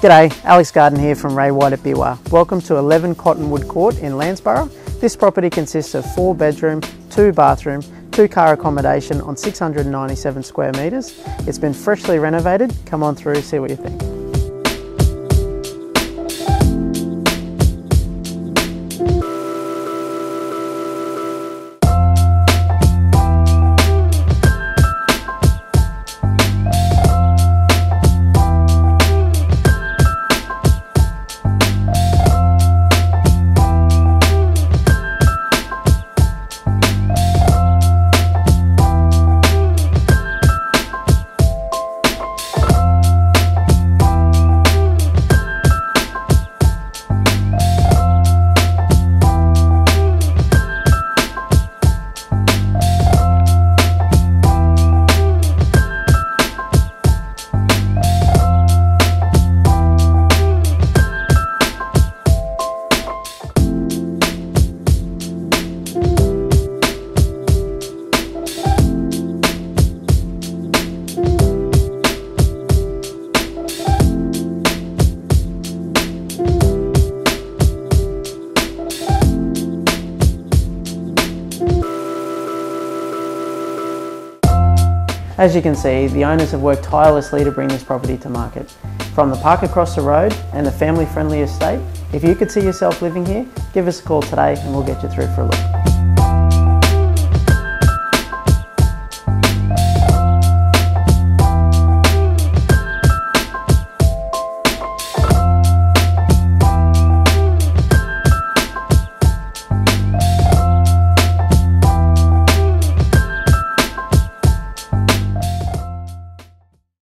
G'day, Alex Garden here from Ray White at Biwa. Welcome to 11 Cottonwood Court in Landsborough. This property consists of 4 bedroom, 2 bathroom, 2 car accommodation on 697 square metres. It's been freshly renovated. Come on through, see what you think. As you can see, the owners have worked tirelessly to bring this property to market. From the park across the road and the family-friendly estate, if you could see yourself living here, give us a call today and we'll get you through for a look.